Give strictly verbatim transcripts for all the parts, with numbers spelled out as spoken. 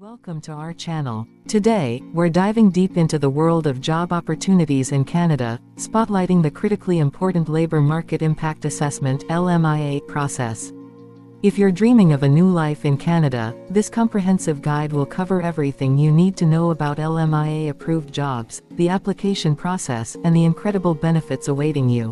Welcome to our channel. Today, we're diving deep into the world of job opportunities in Canada, spotlighting the critically important Labour Market Impact Assessment (L M I A) process. If you're dreaming of a new life in Canada, this comprehensive guide will cover everything you need to know about L M I A-approved jobs, the application process, and the incredible benefits awaiting you.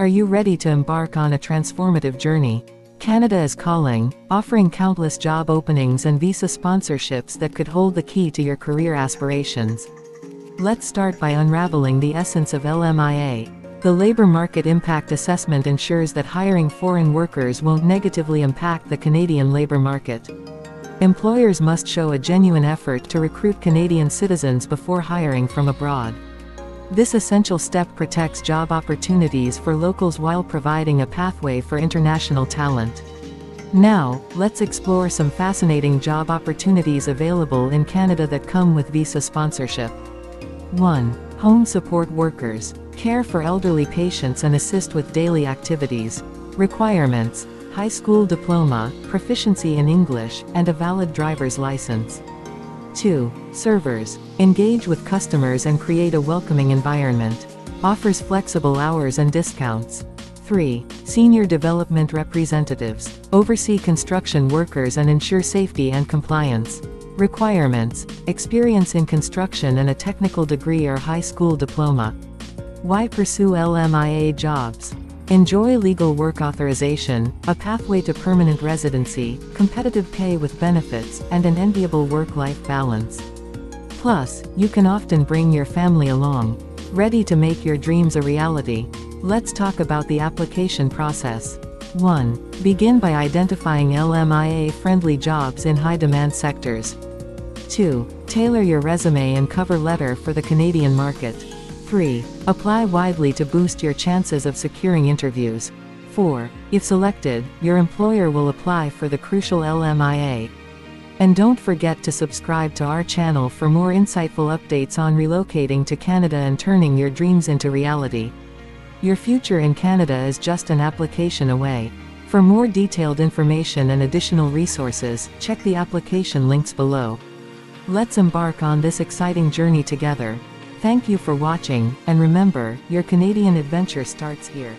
Are you ready to embark on a transformative journey? Canada is calling, offering countless job openings and visa sponsorships that could hold the key to your career aspirations. Let's start by unraveling the essence of L M I A. The Labour Market Impact Assessment ensures that hiring foreign workers won't negatively impact the Canadian labour market. Employers must show a genuine effort to recruit Canadian citizens before hiring from abroad. This essential step protects job opportunities for locals while providing a pathway for international talent. Now, let's explore some fascinating job opportunities available in Canada that come with visa sponsorship. one. Home support workers. Care for elderly patients and assist with daily activities. Requirements: high school diploma, proficiency in English, and a valid driver's license. two. Servers. Engage with customers and create a welcoming environment. Offers flexible hours and discounts. three. Senior development representatives. Oversee construction workers and ensure safety and compliance. Requirements: experience in construction and a technical degree or high school diploma. Why pursue L M I A jobs? Enjoy legal work authorization, a pathway to permanent residency, competitive pay with benefits, and an enviable work-life balance. Plus, you can often bring your family along, ready to make your dreams a reality. Let's talk about the application process. one. Begin by identifying L M I A-friendly jobs in high-demand sectors. two. Tailor your resume and cover letter for the Canadian market. three. Apply widely to boost your chances of securing interviews. four. If selected, your employer will apply for the crucial L M I A. And don't forget to subscribe to our channel for more insightful updates on relocating to Canada and turning your dreams into reality. Your future in Canada is just an application away. For more detailed information and additional resources, check the application links below. Let's embark on this exciting journey together. Thank you for watching, and remember, your Canadian adventure starts here.